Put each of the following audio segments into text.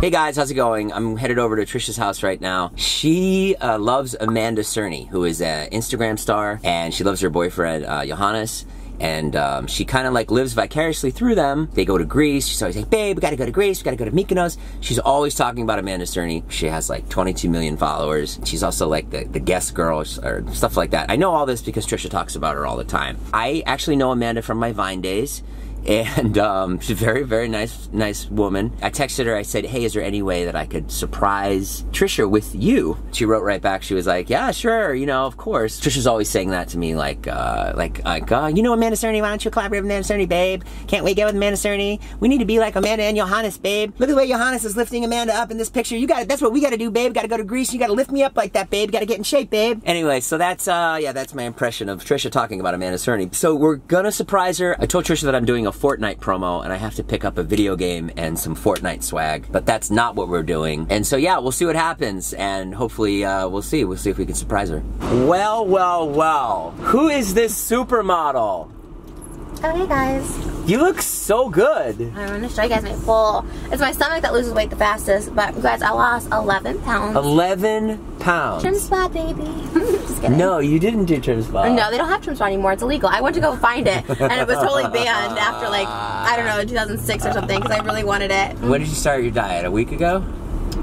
Hey guys, how's it going? I'm headed over to Trisha's house right now. She loves Amanda Cerny, who is an Instagram star, and she loves her boyfriend, Johannes. And she kind of like lives vicariously through them. They go to Greece. She's always like, babe, we gotta go to Greece, we gotta go to Mykonos. She's always talking about Amanda Cerny. She has like 22 million followers. She's also like the guest girl or stuff like that. I know all this because Trisha talks about her all the time. I actually know Amanda from my Vine days. And she's a very, very nice woman. I texted her, I said, hey, is there any way that I could surprise Trisha with you? She wrote right back, she was like, yeah, sure, you know, of course. Trisha's always saying that to me, you know Amanda Cerny, why don't you collaborate with Amanda Cerny, babe? Can't we get with Amanda Cerny? We need to be like Amanda and Johannes, babe. Look at the way Johannes is lifting Amanda up in this picture. You got it, that's what we gotta do, babe. Gotta go to Greece, you gotta lift me up like that, babe. Gotta get in shape, babe. Anyway, so that's, yeah, that's my impression of Trisha talking about Amanda Cerny. So we're gonna surprise her. I told Trisha that I'm doing a Fortnite promo and I have to pick up a video game and some Fortnite swag, but that's not what we're doing. And so yeah, we'll see what happens, and hopefully we'll see if we can surprise her. Well, well, well, who is this supermodel? Oh, hey guys. You look so good. I want to show you guys my full, it's my stomach that loses weight the fastest, but you guys, I lost 11 pounds. 11 pounds. Trim spa, baby. Just kidding. No, you didn't do trim spa. No, they don't have trim spa anymore. It's illegal. I went to go find it, and it was totally banned after like, I don't know, 2006 or something, because I really wanted it. When did you start your diet? A week ago?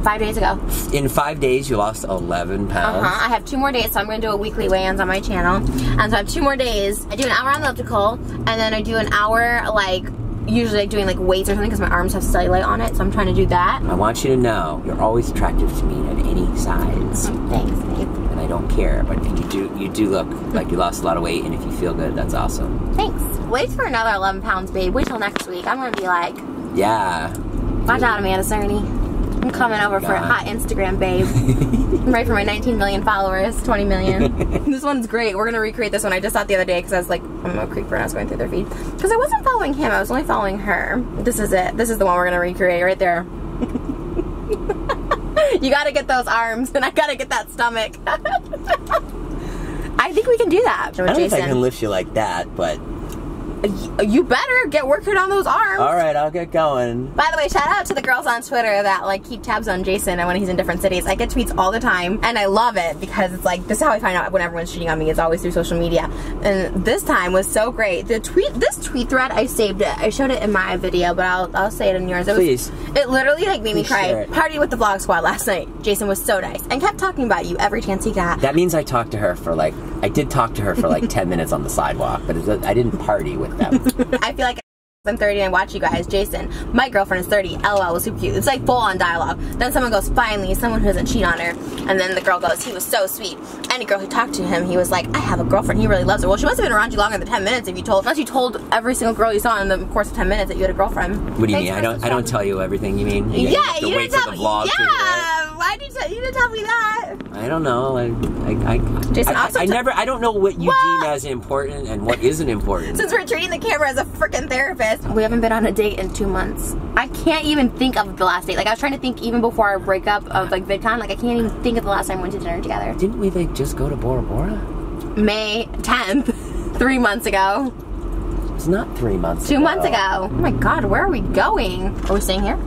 5 days ago. In 5 days, you lost 11 pounds. Uh-huh. I have 2 more days, so I'm going to do a weekly weigh-ins on my channel. And so I have 2 more days. I do an hour on the elliptical, and then I do an hour, like, usually like doing like weights or something, because my arms have cellulite on it, so I'm trying to do that. I want you to know, you're always attractive to me at any size. Thanks, babe. And I don't care, but you do look like you lost a lot of weight, and if you feel good, that's awesome. Thanks. Wait for another 11 pounds, babe. Wait till next week. I'm going to be like... Yeah. Watch out, Amanda Cerny. I'm coming over for a hot Instagram, babe. I'm ready for my 19 million followers, 20 million. This one's great. We're going to recreate this one. I just saw it the other day because I was like, I'm going to creep when I was going through their feed. Because I wasn't following him. I was only following her. This is it. This is the one we're going to recreate right there. You got to get those arms, and I got to get that stomach. I think we can do that. I don't know if I can lift you like that, but... You better get working on those arms. All right, I'll get going. By the way, shout out to the girls on Twitter that like keep tabs on Jason and when he's in different cities. I get tweets all the time, and I love it because it's like, this is how I find out when everyone's cheating on me. It's always through social media, and this time was so great. The tweet, this tweet thread, I saved it. I showed it in my video, but I'll say it in yours. It was, please. It literally like made me cry. Party with the vlog squad last night. Jason was so nice and kept talking about you every chance he got. That means I talked to her for like, I did talk to her for like 10 minutes on the sidewalk, but I didn't party with. I feel like I'm 30 and I watch you guys. Jason, my girlfriend is 30. LOL was super cute. It's like full on dialogue. Then someone goes, finally, someone who doesn't cheat on her. And then the girl goes, he was so sweet. Any girl who talked to him, he was like, I have a girlfriend. He really loves her. Well, she must have been around you longer than 10 minutes if you told, unless you told every single girl you saw in the course of 10 minutes that you had a girlfriend. What do you mean? I don't tell you everything. You mean? Yeah, you didn't tell me. Yeah, why did you didn't tell me that? I don't know. I don't know what you deem as important and what isn't important. Since we're treating the camera as a freaking therapist. We haven't been on a date in 2 months. I can't even think of the last date. Like, I was trying to think even before our breakup of like VidCon. Like, I can't even think of the last time we went to dinner together. Didn't we like just go to Bora Bora? May 10th, 3 months ago. It's not 3 months. 2 months ago. Oh my God, where are we going? Are we staying here?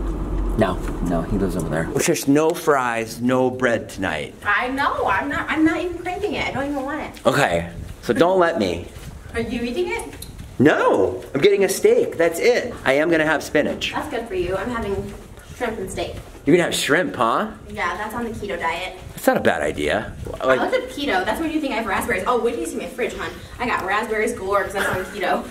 No, no, he lives over there. Well, Trish, no fries, no bread tonight. I know, I'm not even craving it. I don't even want it. Okay, so don't let me. Are you eating it? No, I'm getting a steak, that's it. I am gonna have spinach. That's good for you, I'm having shrimp and steak. You're gonna have shrimp, huh? Yeah, that's on the keto diet. That's not a bad idea. I looked at keto, that's when you think I have raspberries. Oh, wait till you see my fridge, hon. I got raspberries galore because that's on keto.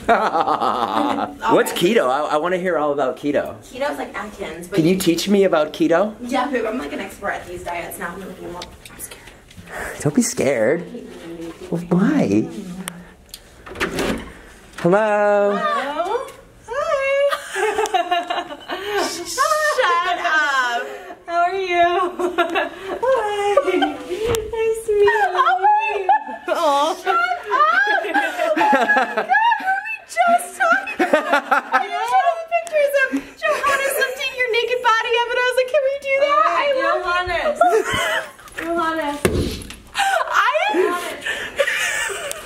What's keto? I want to hear all about keto. Keto is like Atkins. But can you teach me about keto? Yeah, babe, I'm like an expert at these diets now. I'm looking them up. I'm scared. Don't be scared. Well, why? Hello? Hello? Hi. Shut up. How are you? Hi. Nice to meet you. Oh my God. Oh. Shut up. Oh my God. Were we just talking about? I showed the pictures of Johannes lifting your naked body up, and I was like, can we do that? Johannes. Johannes. I am.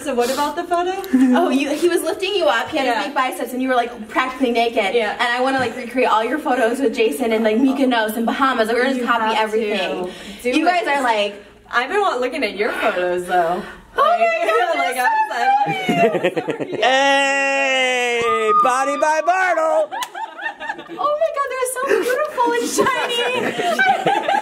So What about the photo? Oh, he was lifting you up. He had his big biceps, and you were like practically naked. Yeah. And I want to like recreate all your photos with Jason and like Mykonos and Bahamas. Like, we're gonna copy everything. You guys are like. I've been looking at your photos though. Oh my god! Hey, body by Bartl. Oh my god, they're so beautiful and shiny.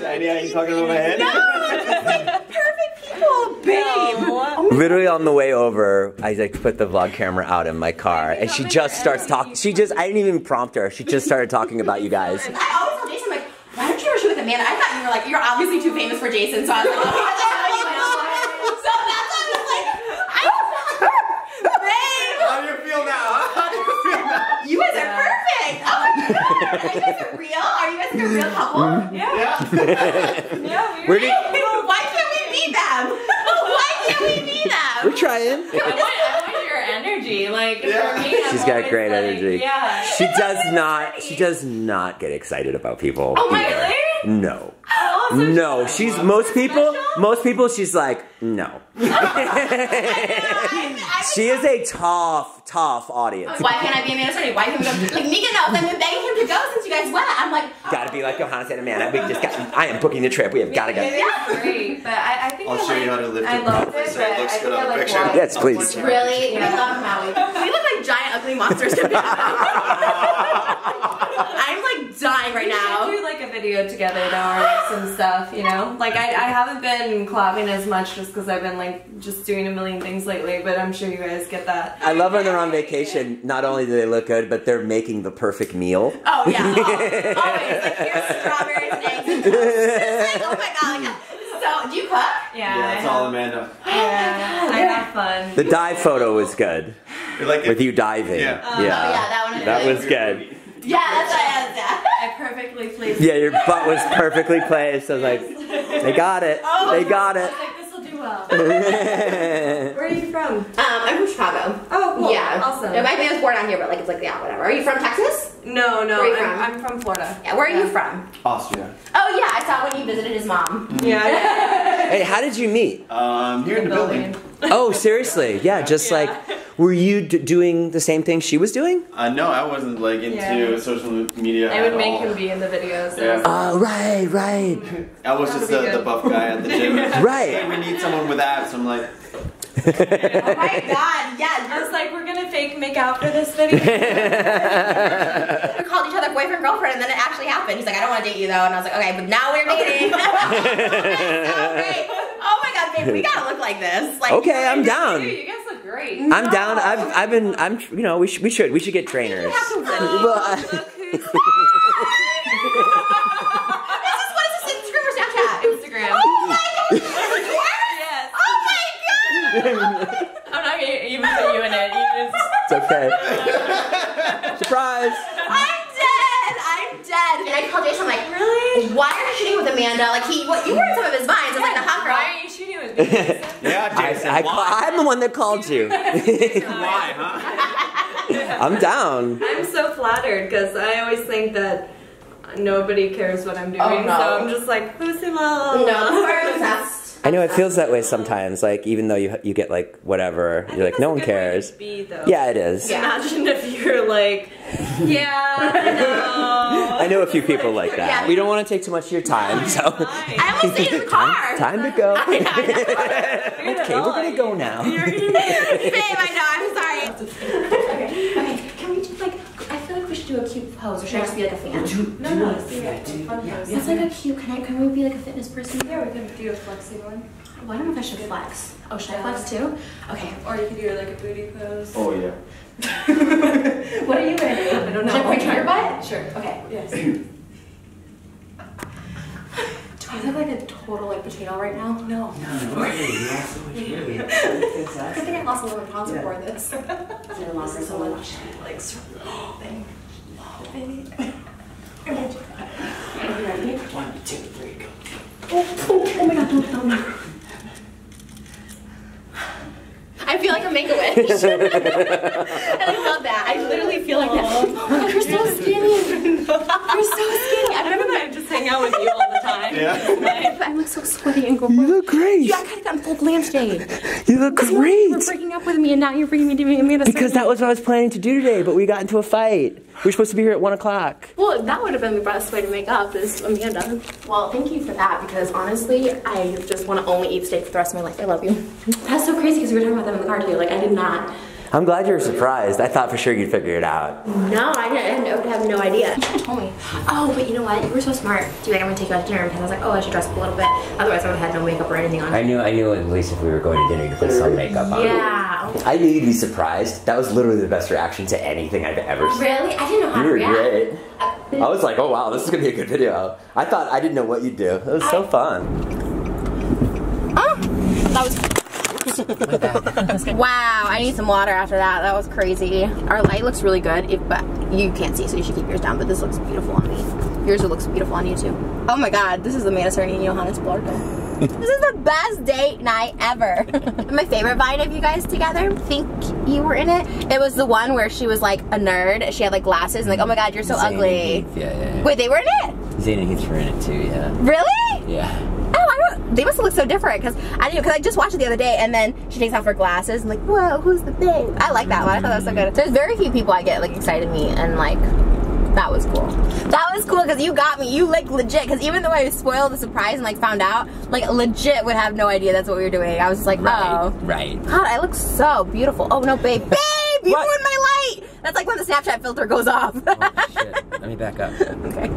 Shiny, are you talking over my head? No, it's like perfect people, babe. No. Literally on the way over, I like put the vlog camera out in my car, and she just starts talking. I didn't even prompt her. She just started talking about you guys. I always tell Jason, like, why don't you ever shoot with Amanda? I thought you were like, you're obviously too famous for Jason, so I was like, oh, that's how you know. So that's why I was like, I don't know, babe. How do you feel now? Huh? How do you feel now? You guys are perfect. Oh my god, are you guys real? Are you guys a real couple? Yeah, why can't we beat them? Why can't we beat them? We're trying. I want your energy. Like, for me, she's got great energy. Yeah. She does not get excited about people. Oh my god. No. No. She's most people. She's like no. She is a tough audience. Why can't I be Amanda Cerny? Why can't we go? Like Mykonos, I've been begging him to go since you guys went. I'm like, oh. Gotta be like Johannes and Amanda. I am booking the trip. We have gotta go. Yeah, great. But I think I'll show you how to lift it properly so it looks good on the picture. Yes, please. Really? I love Maui. We look like giant ugly monsters together. I'm like dying right now. We should do like a video together at our and stuff, you know? Like I haven't been clapping as much just because I've been like just doing a million things lately, but I'm sure you guys get that. I love when they're on vacation, not only do they look good, but they're making the perfect meal. Oh yeah. Always. Like here's strawberries and eggs and like, oh my god, like, so do you cook? Yeah, it's all Amanda. Yeah. Oh my god. I had fun. The dive photo was good. Like with you diving. Yeah. Oh yeah, that was good. Yeah, that's what I had that. I perfectly placed. Yeah, your butt was perfectly placed. I was like, they got it. Oh, they got it. I was like, this will do well. Where are you from? I'm from Chicago. Oh, cool. Yeah. Awesome. No, my family was born out here, but like it's like, yeah, whatever. Are you from Texas? No, no. Where are you from? I'm from Florida. Yeah, where are you from? Austria. Oh, yeah, I saw when you visited his mom. Yeah. Hey, how did you meet? Here in the building. Oh, seriously? Yeah, just like... Were you doing the same thing she was doing? No, I wasn't like into social media. I would make him be in the videos. Yeah. Oh, right. I was just the buff guy at the gym. Right. Like, we need someone with abs. I'm like. Oh my god! Yeah, I was like, we're gonna fake make out for this video. We called each other boyfriend girlfriend, and then it actually happened. He's like, I don't want to date you though, and I was like, okay, but now we're dating. Okay. Oh my god, babe, we gotta look like this. Like, okay, I'm down. You guys look great. I'm down. I've been. You know, we should get trainers. Look who's what is this Instagram or Snapchat? Instagram. Oh my god. Yes. Oh my god. I'm not gonna even put you in it. It's okay. Surprise. I'm dead. And I called Jason, I'm like, really? Why are you shooting with Amanda? Like, you were in some of his vines. I'm like, the hot girl. Why are you shooting with me, Jason? Yeah, Jason, I'm the one that called you. Why, huh? I'm down. I'm so flattered, because I always think that nobody cares what I'm doing. Oh, no. So I'm just like, who's him all? No, we're obsessed. I know it feels that way sometimes. Like even though you get like whatever, you're like no one cares. Yeah, it is. Imagine if you're like, yeah. I know a few people like that. We don't want to take too much of your time, so. I almost stayed in the car. Time to go. Okay, we're gonna go now. Babe, I know. I'm sorry. Okay. Can we just like? I feel like we should do a cute pose, or should I just be like a fan? No. It's like a cute. Can we be like a fitness person? Yeah, we can do a flexing one. Well, I don't know if I should flex. Oh, should I flex too? Okay. Or you can do like a booty pose. Oh yeah. What are you gonna do? I don't know. Should I point to your butt? Sure. Okay. Yes. Do I look like a total like potato right now? No. No. You lost so much weight. I think I lost 11 pounds before this. I lost so much. Like thing. Are you ready? 1, 2, 3, go. Oh my god, don't me. I feel like a Make-A-Wish. I love that. I literally feel like that. Oh, you're so skinny. You're so skinny. I remember that I just hang out with you all the time. Yeah. I look so sweaty and gorgeous. You look great. Yeah, I kind of got full Man's Day. You look great. You were breaking up with me, and now you're bringing me to Amanda Cerny. Because that was what I was planning to do today, but we got into a fight. We were supposed to be here at 1 o'clock. Well, that would have been the best way to make up, is Amanda. Well, thank you for that, because honestly, I just want to only eat steak for the rest of my life. I love you. That's so crazy, because we were talking about that in the car today. Like, I did not. I'm glad you were surprised. I thought for sure you'd figure it out. No, I would have no idea. You should have told me. Oh, but you know what? You were so smart. Do you think I'm gonna take you out to dinner? And I was like, oh, I should dress up a little bit. Otherwise, I would have had no makeup or anything on. I knew at least if we were going to dinner, you'd put some makeup on. Yeah. I knew you'd be surprised. That was literally the best reaction to anything I've ever seen. Really? I didn't know how to react. You were great. I was like, oh wow, this is gonna be a good video. I thought I didn't know what you'd do. It was so fun. Oh, that was. Wow, I need some water after that. That was crazy. Our light looks really good, but you can't see, so you should keep yours down. But this looks beautiful on me. Yours looks beautiful on you too. Oh my God, this is Amanda Cerny and Johannes Bartl. This is the best date night ever. My favorite Vine of you guys together, I think you were in it. It was the one where she was like a nerd. She had like glasses and like, oh my God, you're so Zane ugly. Heath, yeah. Wait, they were in it? Zane and Heath were in it too, yeah. Really? Yeah. They must look so different, because I just watched it the other day, and then she takes off her glasses and like, whoa, who's the thing? I like that one. I thought that was so good. There's very few people I get like excited to meet, and like that was cool. That was cool because you got me. You like legit, because even though I spoiled the surprise and like found out, like legit would have no idea that's what we were doing. I was just like, oh, right. God, I look so beautiful. Oh no, babe, babe, you ruined my light. That's like when the Snapchat filter goes off. Oh, shit. Let me back up. Okay.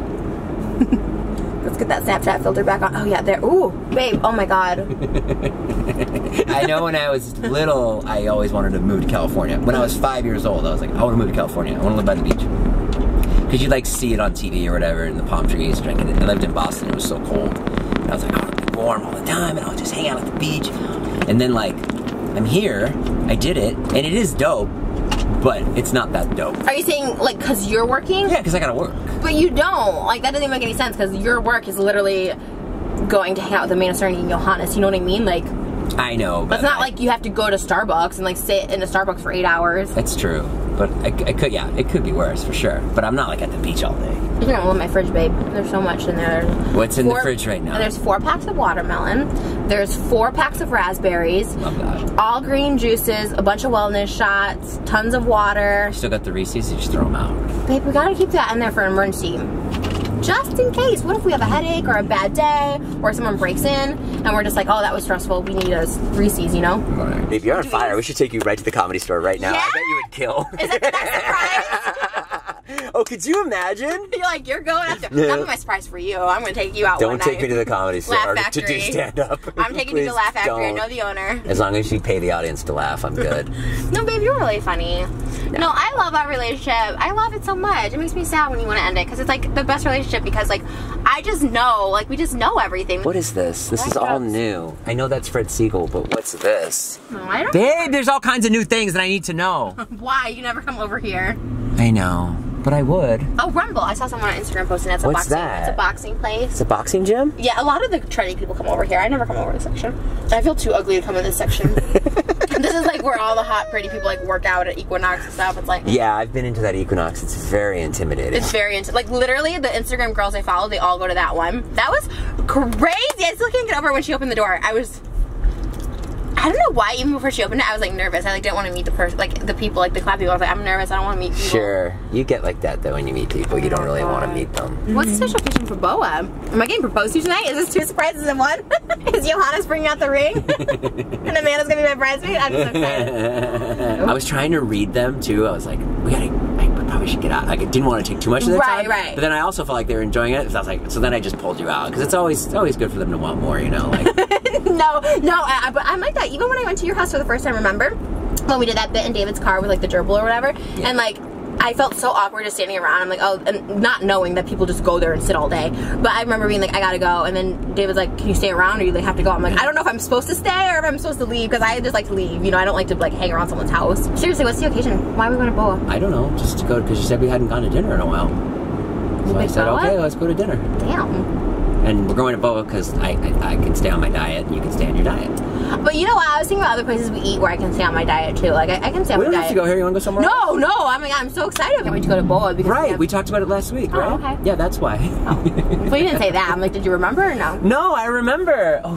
Let's get that Snapchat filter back on. Oh yeah, there. Ooh, babe. Oh my God. I know when I was little, I always wanted to move to California. When I was 5 years old, I was like, I want to move to California. I want to live by the beach. Because you like see it on TV or whatever, and the palm trees drinking it. I lived in Boston. It was so cold. And I was like, I want to be warm all the time, and I'll just hang out at the beach. And then like, I'm here. I did it, and it is dope. But it's not that dope. Are you saying, like, because you're working? Yeah, because I gotta work. But you don't. Like, that doesn't even make any sense, because your work is literally going to hang out with Amanda Cerny and Johannes. You know what I mean? Like, I know, but it's not like you have to go to Starbucks and, like, sit in a Starbucks for 8 hours. That's true. But I could, yeah, it could be worse, for sure. But I'm not, like, at the beach all day. You're gonna love my fridge, babe. There's so much in there. What's in the fridge right now? There's 4 packs of watermelon. There's 4 packs of raspberries. Love that. All green juices, a bunch of wellness shots, tons of water. You still got the Reese's? You just throw them out. Babe, we gotta keep that in there for an emergency. Just in case. What if we have a headache or a bad day or someone breaks in and we're just like, oh, that was stressful. We need a Reese's, you know? Right. Babe, you're on fire. We should take you right to the comedy store right now. Yeah? I bet you would kill. Is that the next surprise? Oh, could you imagine? You're like, you're going after. That's my surprise for you. I'm going to take you out one night. Don't take me to the comedy store to do stand-up. I'm taking you to Laugh Factory. I know the owner. As long as you pay the audience to laugh, I'm good. No, babe, you're really funny. No, I love our relationship. I love it so much. It makes me sad when you want to end it, because it's like the best relationship, because like, I just know. Like, we just know everything. What is this? This is all new. I know that's Fred Siegel, but what's this? No, I don't know. Babe, there's all kinds of new things that I need to know. Why? You never come over here. I know. But I would. Oh, Rumble. I saw someone on Instagram posting that's a boxing. What's that? It's a boxing place. It's a boxing gym? Yeah, a lot of the trendy people come over here. I never come over this section. I feel too ugly to come in this section. This is like where all the hot, pretty people like work out at Equinox and stuff. It's like. Yeah, I've been into that Equinox. It's very intimidating. It's very intimidating. Like literally the Instagram girls I follow, they all go to that one. That was crazy. I still can't get over when she opened the door. I don't know why, even before she opened it, I was like nervous. I like didn't want to meet the person, like the people, like the clappy people. I was like, I'm nervous. I don't want to meet people. Sure, you get like that though when you meet people. You don't really want to meet them. What's the special occasion for BOA? Am I getting proposed to tonight? Is this 2 surprises in 1? Is Johannes bringing out the ring? And Amanda's gonna be my bridesmaid. I'm so excited. I was trying to read them too. I was like, we gotta. We should get out. Like, I didn't want to take too much of their time. Right. But then I also felt like they were enjoying it. So I was like, so then I just pulled you out, because it's always good for them to want more, you know. Like. But I'm like that. Even when I went to your house for the first time, remember when we did that bit in David's car with like the gerbil or whatever, and like. I felt so awkward just standing around. I'm like, oh, and not knowing that people just go there and sit all day. But I remember being like, I gotta go. And then David's like, can you stay around or you like have to go? I'm like, I don't know if I'm supposed to stay or if I'm supposed to leave, because I just like to leave. You know, I don't like to like hang around someone's house. Seriously, what's the occasion? Why are we going to BOA? I don't know. Just to go, because you said we hadn't gone to dinner in a while. So I said, okay, let's go to dinner. Damn. And we're going to BOA because I can stay on my diet and you can stay on your diet. But you know what? I was thinking about other places we eat where I can stay on my diet too. Like, I can stay on my diet. We don't have to go here. You want to go somewhere else? No, no. I mean, I'm so excited. I can't wait to go to BOA. Because we talked about it last week, right? Oh, okay. Yeah, that's why. Oh. Well, you didn't say that. I'm like, did you remember or no? No, I remember. Oh,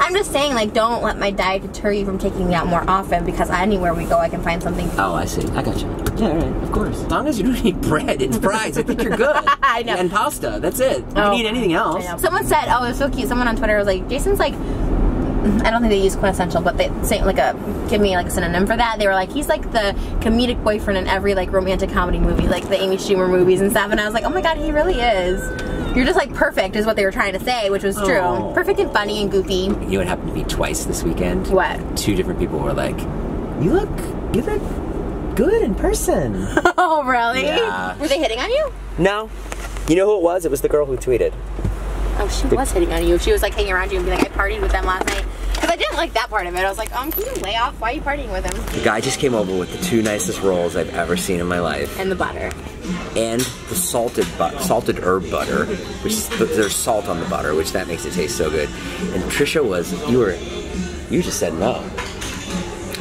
I'm just saying, like, don't let my diet deter you from taking me out more often, because anywhere we go, I can find something. Oh, I see. I got you. Yeah, right. Of course. As long as you don't eat bread and fries, I think you're good. I know. And pasta. That's it. You don't need anything else. Someone said, oh, it was so cute. Someone on Twitter was like, Jason's like, I don't think they use quintessential, but they say like a, give me like a synonym for that. They were like, he's like the comedic boyfriend in every like romantic comedy movie, like the Amy Schumer movies and stuff. And I was like, oh my God, he really is. You're just like perfect is what they were trying to say, which was true. Perfect and funny and goofy. You know what happened to me twice this weekend? What? Two different people were like, you look good in person. Oh, really? Yeah. Were they hitting on you? No. You know who it was? It was the girl who tweeted. Oh, she was hitting on you. She was like hanging around you and being like, I partied with them last night. Because I didn't like that part of it. I was like, can you lay off? Why are you partying with him? The guy just came over with the two nicest rolls I've ever seen in my life. And the butter. And the salted herb butter, which is, there's salt on the butter, which that makes it taste so good. And Trisha was, you just said no.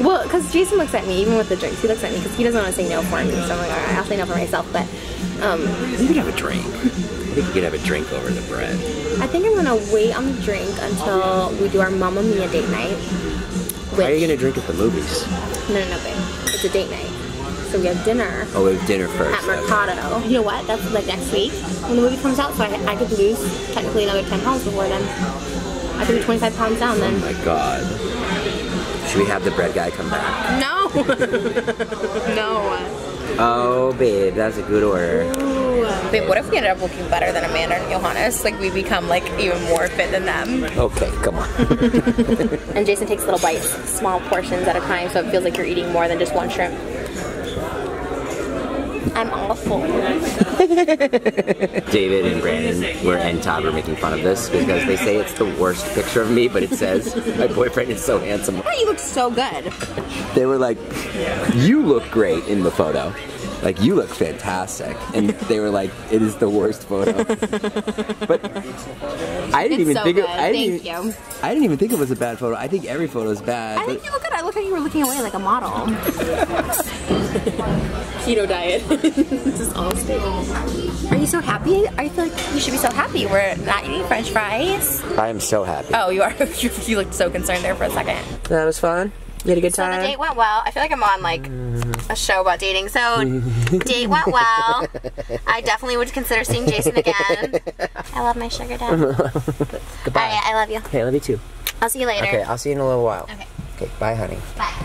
Well, because Jason looks at me, even with the drinks, he looks at me because he doesn't want to say no for me. So I'm like, all right, I'll say no for myself, but... You could have a drink. I think you could have a drink over the bread. I think I'm going to wait on the drink until we do our Mamma Mia date night. Why are you going to drink at the movies? No, babe. It's a date night. So we have dinner. Oh, we have dinner first. At Mercado. Okay. You know what? That's like next week when the movie comes out, so I could lose technically another 10 pounds before then. I could be 25 pounds down then. Oh my God. Should we have the bread guy come back? No! No. Oh, babe, that's a good order. Wait, what if we ended up looking better than Amanda and Johannes? Like, we become, like, even more fit than them. Okay, come on. And Jason takes little bites, small portions at a time, so it feels like you're eating more than just one shrimp. I'm awful. David and Brandon and Todd were making fun of this because they say it's the worst picture of me, but it says, my boyfriend is so handsome. Oh, you look so good. They were like, you look great in the photo. Like, you look fantastic. And they were like, it is the worst photo. But I didn't even think it was a bad photo. I think every photo is bad. I think you look good. I looked like you were looking away like a model. Keto diet. This is all stable. Are you so happy? I feel like you should be so happy. We're not eating French fries. I am so happy. Oh, you are? You looked so concerned there for a second. That was fun. You had a good time? So the date went well. I feel like I'm on like a show about dating. So date went well. I definitely would consider seeing Jason again. I love my sugar dad. Goodbye. All right, I love you. Okay, I love you too. I'll see you later. Okay, I'll see you in a little while. Okay. Okay, bye honey. Bye.